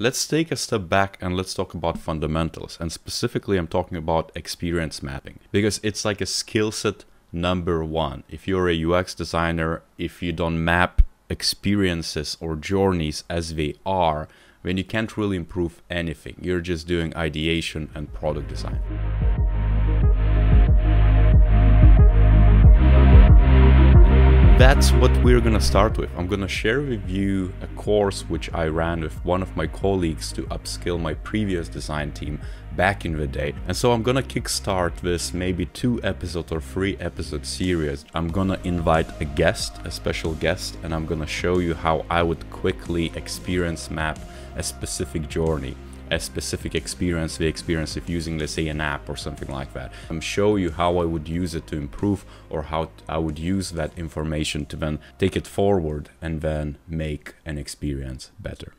Let's take a step back and let's talk about fundamentals. And specifically, I'm talking about experience mapping, because it's like a skill set number one. If you're a UX designer, if you don't map experiences or journeys as they are, then you can't really improve anything. You're just doing ideation and product design. That's what we're gonna start with. I'm gonna share with you a course which I ran with one of my colleagues to upskill my previous design team back in the day. And so I'm gonna kickstart this maybe 2 episode or 3 episode series. I'm gonna invite a guest, a special guest, and I'm gonna show you how I would quickly experience map a specific journey, a specific experience they experience if using, let's say, an app or something like that. I'm show you how I would use it to improve, or how I would use that information to then take it forward and then make an experience better.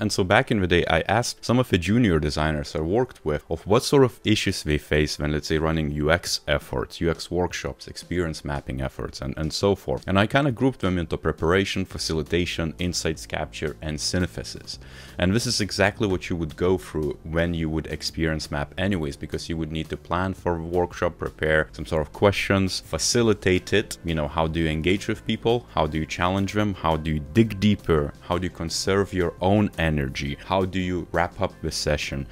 And so back in the day, I asked some of the junior designers I worked with of what sort of issues they face when, let's say, running UX efforts, UX workshops, experience mapping efforts, and so forth. And I kind of grouped them into preparation, facilitation, insights capture, and synthesis. And this is exactly what you would go through when you would experience map anyways, because you would need to plan for a workshop, prepare some sort of questions, facilitate it. You know, how do you engage with people? How do you challenge them? How do you dig deeper? How do you conserve your own energy? How do you wrap up the session?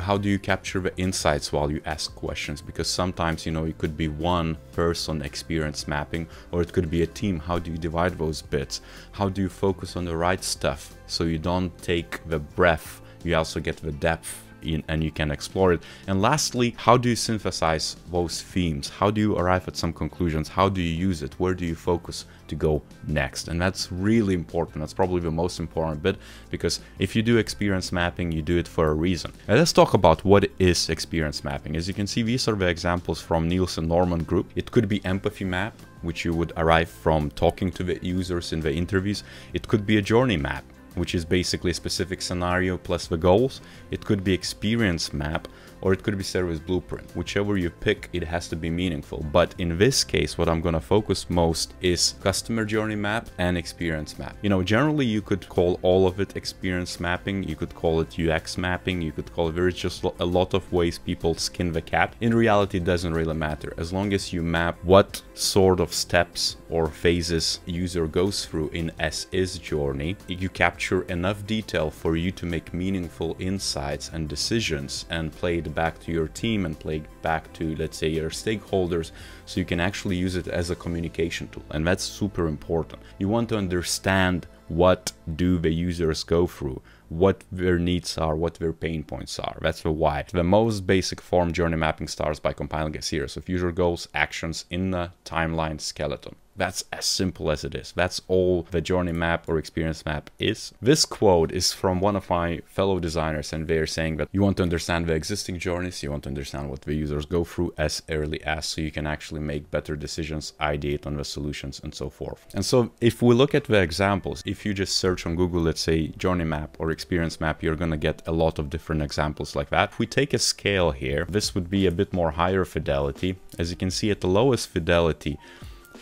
How do you capture the insights while you ask questions? Because sometimes, you know, it could be one person experience mapping, or it could be a team. How do you divide those bits? How do you focus on the right stuff so you don't take the breadth, you also get the depth in, and you can explore it? And lastly, how do you synthesize those themes? How do you arrive at some conclusions? How do you use it? Where do you focus to go next? And that's really important. That's probably the most important bit, because if you do experience mapping, you do it for a reason. Now let's talk about what is experience mapping. As you can see, these are the examples from Nielsen Norman Group. It could be empathy map, which you would arrive from talking to the users in the interviews. It could be a journey map, which is basically a specific scenario plus the goals. It could be experience map, or it could be service blueprint. Whichever you pick, it has to be meaningful. But in this case, what I'm gonna focus most is customer journey map and experience map. You know, generally you could call all of it experience mapping, you could call it UX mapping, you could call it, there's just a lot of ways people skin the cat. In reality, it doesn't really matter. As long as you map what sort of steps or phases user goes through in as-is journey, you capture enough detail for you to make meaningful insights and decisions and play it back to your team and play back to, let's say, your stakeholders, so you can actually use it as a communication tool. And that's super important. You want to understand what do the users go through, what their needs are, what their pain points are. That's the why. The most basic form journey mapping starts by compiling a series of user goals, actions in a timeline skeleton. That's as simple as it is. That's all the journey map or experience map is. This quote is from one of my fellow designers, and they're saying that you want to understand the existing journeys, you want to understand what the users go through as early as, so you can actually make better decisions, ideate on the solutions, and so forth. And so if we look at the examples, if you just search on Google, let's say journey map or experience map, you're gonna get a lot of different examples like that. If we take a scale here, this would be a bit more higher fidelity. As you can see, at the lowest fidelity,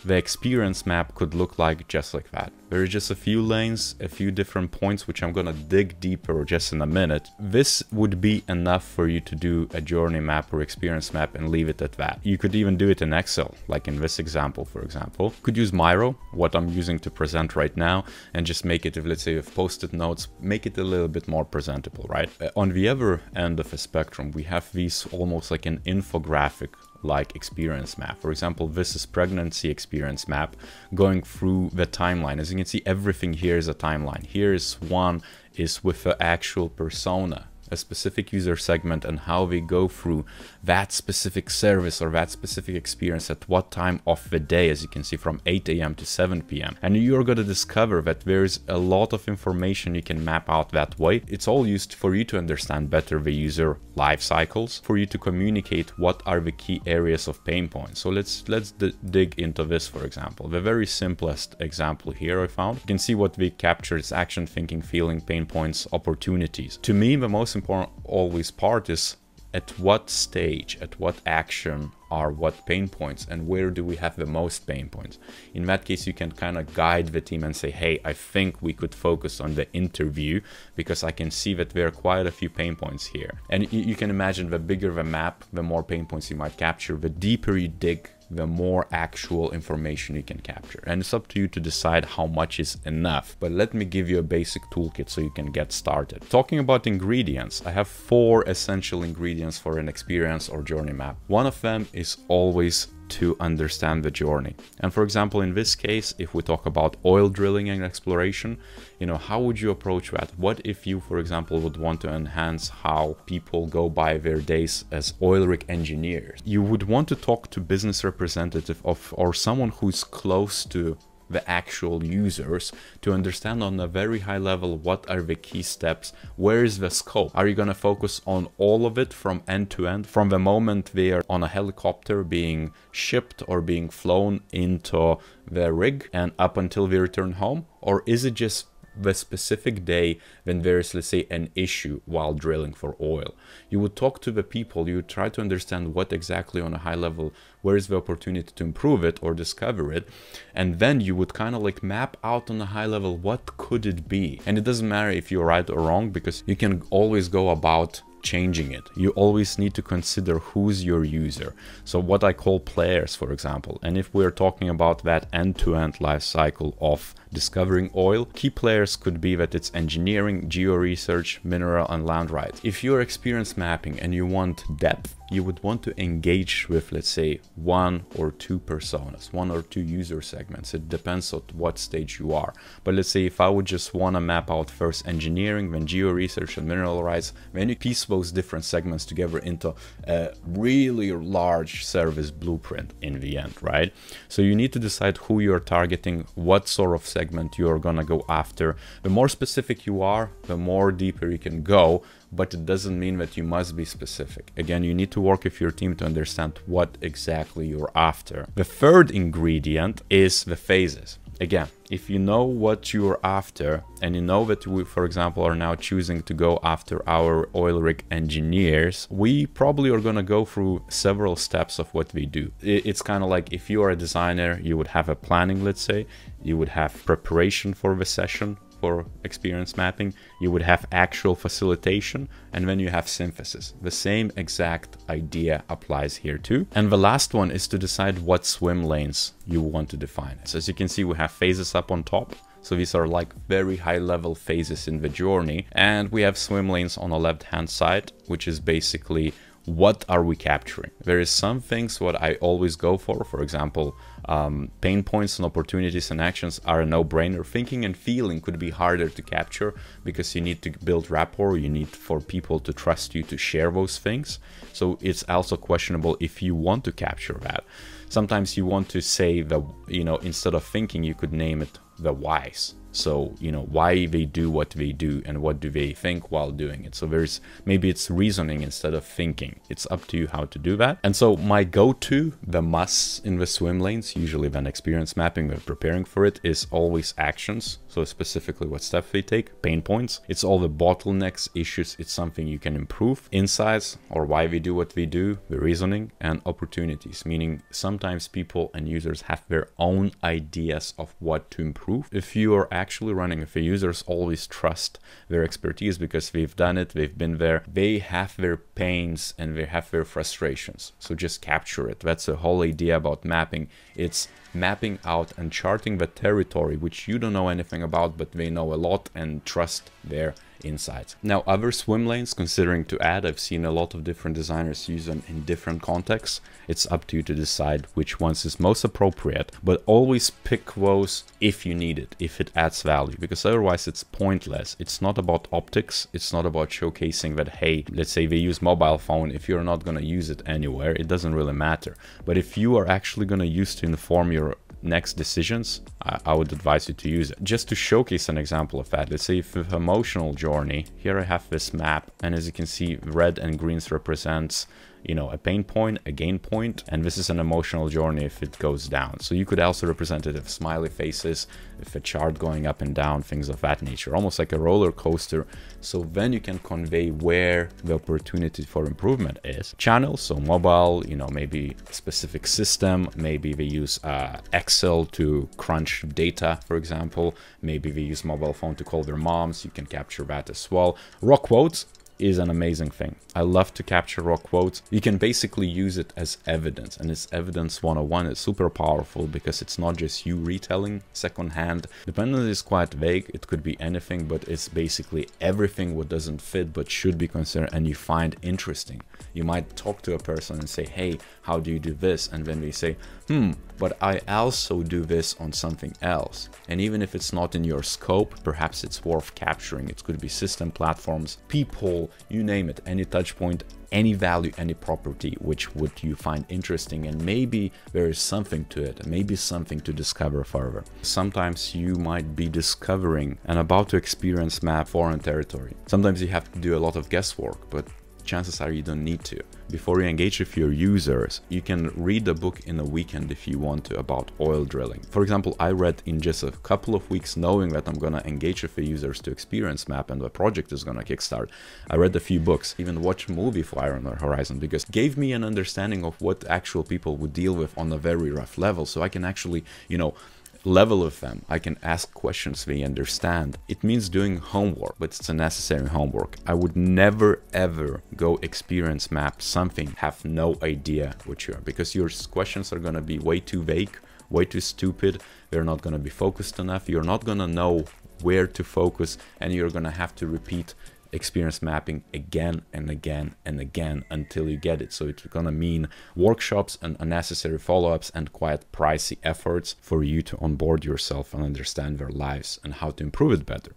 the experience map could look like just like that. There are just a few lanes, a few different points, which I'm gonna dig deeper just in a minute. This would be enough for you to do a journey map or experience map and leave it at that. You could even do it in Excel, like in this example, for example. Could use Miro, what I'm using to present right now, and just make it, if, let's say, with post-it notes, make it a little bit more presentable, right? On the other end of the spectrum, we have these almost like an infographic like experience map. For example, this is pregnancy experience map going through the timeline. As you can see, everything here is a timeline. Here is one is with the actual persona, a specific user segment, and how they go through that specific service or that specific experience at what time of the day, as you can see, from 8 a.m. to 7 p.m. And you're going to discover that there's a lot of information you can map out that way. It's all used for you to understand better the user life cycles, for you to communicate what are the key areas of pain points. So let's dig into this, for example. The very simplest example here I found. You can see what we captured is action, thinking, feeling, pain points, opportunities. To me, the most important always part is at what stage, at what action are what pain points and where do we have the most pain points. In that case, you can kind of guide the team and say, hey, I think we could focus on the interview because I can see that there are quite a few pain points here. And you can imagine the bigger the map, the more pain points you might capture. The deeper you dig, the more actual information you can capture. And it's up to you to decide how much is enough. But let me give you a basic toolkit so you can get started. Talking about ingredients, I have 4 essential ingredients for an experience or journey map. One of them is always to understand the journey. And for example, in this case, if we talk about oil drilling and exploration, you know, how would you approach that? What if you, for example, would want to enhance how people go by their days as oil rig engineers? You would want to talk to business representative or someone who's close to the actual users to understand on a very high level what are the key steps, where is the scope. Are you going to focus on all of it from end to end, from the moment they are on a helicopter being shipped or being flown into the rig and up until they return home? Or is it just the specific day when there is, let's say, an issue while drilling for oil? You would talk to the people, you would try to understand what exactly on a high level, where is the opportunity to improve it or discover it, and then you would kind of like map out on a high level what could it be. And it doesn't matter if you're right or wrong, because you can always go about changing it. You always need to consider who's your user. So what I call players, for example, and if we're talking about that end-to-end life cycle of discovering oil, key players could be that it's engineering, geo-research, mineral and land rights. If you're experience mapping and you want depth, you would want to engage with, let's say, 1 or 2 personas, 1 or 2 user segments. It depends on what stage you are. But let's say if I would just want to map out first engineering, then geo-research and mineral rights, then you piece those different segments together into a really large service blueprint in the end, right? So you need to decide who you're targeting, what sort of segment you're gonna go after. The more specific you are, the more deeper you can go, but it doesn't mean that you must be specific. Again, you need to work with your team to understand what exactly you're after. The third ingredient is the phases. Again, if you know what you're after and you know that we, for example, are now choosing to go after our oil rig engineers, we probably are going to go through several steps of what we do. It's kind of like if you are a designer, you would have a planning, let's say, you would have preparation for the session, for experience mapping, you would have actual facilitation, and then you have synthesis. The same exact idea applies here too. And the last one is to decide what swim lanes you want to define. So as you can see, we have phases up on top. So these are like very high level phases in the journey. And we have swim lanes on the left hand side, which is basically what are we capturing? There is some things what I always go for example, pain points and opportunities and actions are a no-brainer. Thinking and feeling could be harder to capture because you need to build rapport, you need for people to trust you to share those things. So it's also questionable if you want to capture that. Sometimes you want to say that, you know, instead of thinking, you could name it the whys. So, you know, why they do what they do and what do they think while doing it. So there's maybe it's reasoning instead of thinking. It's up to you how to do that. And so my go-to, the must in the swim lanes, usually when experience mapping, when preparing for it, is always actions. So specifically what steps they take, pain points. It's all the bottlenecks, issues. It's something you can improve, insights or why we do what we do, the reasoning and opportunities, meaning sometimes people and users have their own ideas of what to improve. If you are actually running, if the users always trust their expertise because they've done it, they've been there, they have their pains and they have their frustrations. So just capture it. That's the whole idea about mapping. It's mapping out and charting the territory, which you don't know anything about, but they know a lot and trust their insights. Now, other swim lanes considering to add, I've seen a lot of different designers use them in different contexts. It's up to you to decide which ones is most appropriate, but always pick those if you need it, if it adds value, because otherwise it's pointless. It's not about optics. It's not about showcasing that, hey, let's say we use mobile phone. If you're not going to use it anywhere, it doesn't really matter. But if you are actually going to use to inform your next decisions, I would advise you to use it. Just to showcase an example of that, let's say for emotional journey, here I have this map, and as you can see, red and greens represents, you know, a pain point, a gain point, and this is an emotional journey if it goes down. So you could also represent it with smiley faces, with a chart going up and down, things of that nature, almost like a roller coaster. So then you can convey where the opportunity for improvement is. Channels, so mobile, you know, maybe a specific system, maybe they use Excel to crunch data, for example, maybe they use mobile phone to call their moms, you can capture that as well. Raw quotes is an amazing thing. I love to capture raw quotes. You can basically use it as evidence, and it's evidence 101. It's super powerful because it's not just you retelling secondhand. Dependency is quite vague. It could be anything, but it's basically everything what doesn't fit but should be considered and you find interesting. You might talk to a person and say, hey, how do you do this? And then they say, but I also do this on something else. And even if it's not in your scope, perhaps it's worth capturing. It could be system, platforms, people, you name it, any touch point, any value, any property, which would you find interesting, and maybe there is something to it, maybe something to discover further. Sometimes you might be discovering and about to experience map foreign territory. Sometimes you have to do a lot of guesswork, but chances are you don't need to. Before you engage with your users, you can read a book in a weekend if you want to about oil drilling. For example, I read in just a couple of weeks, knowing that I'm gonna engage with the users to experience map and the project is gonna kickstart. I read a few books, even watched a movie Deepwater Horizon, because it gave me an understanding of what actual people would deal with on a very rough level. So I can actually, you know, level of them. I can ask questions they understand. It means doing homework, but it's a necessary homework. I would never ever go experience map something, have no idea what you are, because your questions are gonna be way too vague, way too stupid. They're not gonna be focused enough. You're not gonna know where to focus, and you're gonna have to repeat experience mapping again and again and again until you get it. So it's gonna mean workshops and unnecessary follow-ups and quite pricey efforts for you to onboard yourself and understand their lives and how to improve it better.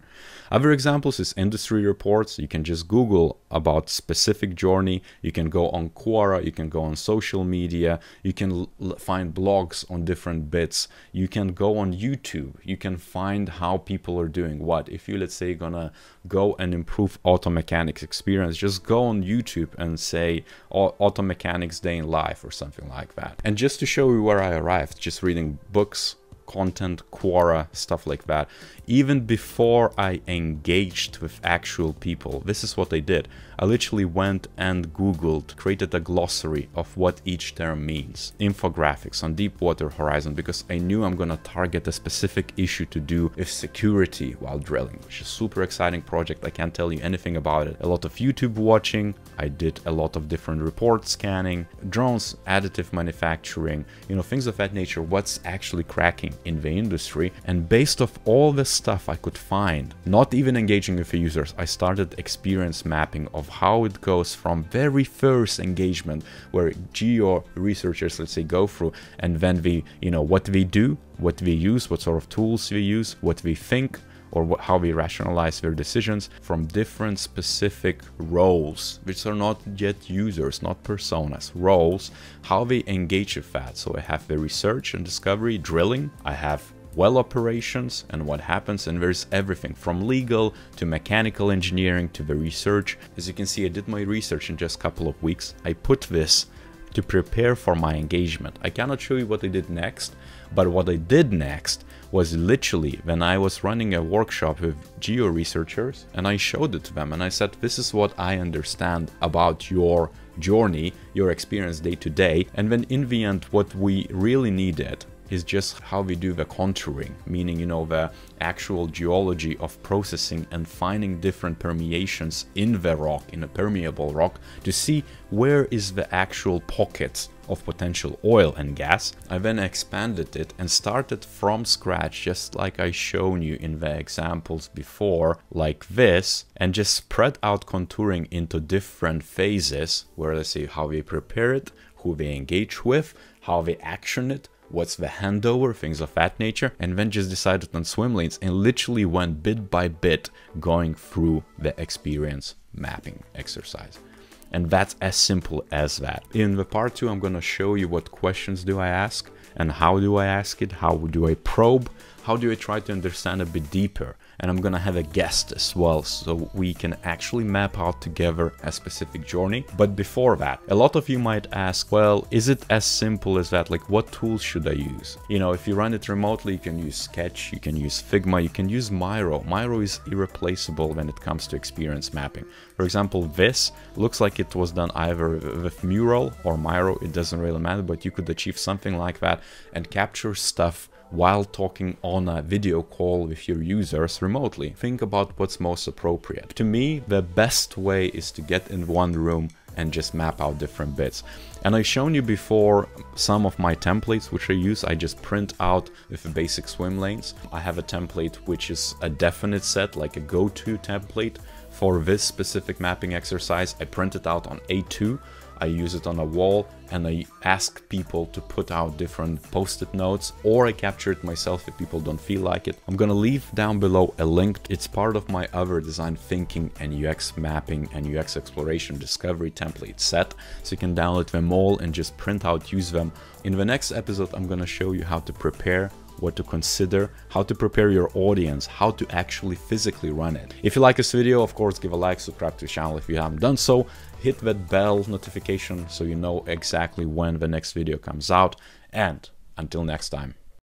Other examples is industry reports. You can just Google about specific journey. You can go on Quora, you can go on social media, you can find blogs on different bits, you can go on YouTube, you can find how people are doing what. If you, let's say, gonna go and improve auto mechanics experience, just go on YouTube and say auto mechanics day in life or something like that. And just to show you where I arrived, just reading books, content, Quora, stuff like that. Even before I engaged with actual people, this is what I did. I literally went and Googled, created a glossary of what each term means, infographics on Deepwater Horizon, because I knew I'm gonna target a specific issue to do with security while drilling, which is a super exciting project. I can't tell you anything about it. A lot of YouTube watching, I did a lot of different report scanning, drones, additive manufacturing, you know, things of that nature, what's actually cracking in the industry. And based off all the stuff I could find, not even engaging with the users, I started experience mapping of how it goes from very first engagement where geo researchers, let's say, go through, and then we, you know, what we do, what we use, what sort of tools we use, what we think, or how we rationalize their decisions from different specific roles, which are not yet users, not personas, roles, how they engage with that. So I have the research and discovery, drilling, I have well operations and what happens, and there's everything from legal to mechanical engineering to the research. As you can see, I did my research in just a couple of weeks. I put this to prepare for my engagement. I cannot show you what I did next, but what I did next was literally when I was running a workshop with geo researchers, and I showed it to them and I said, this is what I understand about your journey, your experience day to day. And then in the end, what we really needed is just how we do the contouring, meaning, you know, the actual geology of processing and finding different permeations in the rock, in a permeable rock, to see where is the actual pockets of potential oil and gas. I then expanded it and started from scratch, just like I shown you in the examples before, like this, and just spread out contouring into different phases where, let's see, how we prepare it, who they engage with, how they action it, what's the handover, things of that nature, and then just decided on swim lanes and literally went bit by bit going through the experience mapping exercise. And that's as simple as that. In the part two, I'm gonna show you what questions do I ask and how do I ask it, how do I probe, how do I try to understand a bit deeper. And I'm gonna have a guest as well, so we can actually map out together a specific journey. But before that, a lot of you might ask, well, is it as simple as that? Like, what tools should I use? You know, if you run it remotely, you can use Sketch, you can use Figma, you can use Miro. Miro is irreplaceable when it comes to experience mapping. For example, this looks like it was done either with Mural or Miro, it doesn't really matter, but you could achieve something like that and capture stuff while talking on a video call with your users remotely. Think about what's most appropriate. To me, the best way is to get in one room and just map out different bits. And I've shown you before some of my templates which I use. I just print out with the basic swim lanes. I have a template which is a definite set, like a go-to template for this specific mapping exercise. I print it out on A2. I use it on a wall and I ask people to put out different post-it notes, or I capture it myself if people don't feel like it. I'm gonna leave down below a link. It's part of my other design thinking and UX mapping and UX exploration discovery template set. So you can download them all and just print out, use them. In the next episode, I'm gonna show you how to prepare, what to consider, how to prepare your audience, how to actually physically run it. If you like this video, of course, give a like, subscribe to the channel if you haven't done so, hit that bell notification so you know exactly when the next video comes out. And until next time.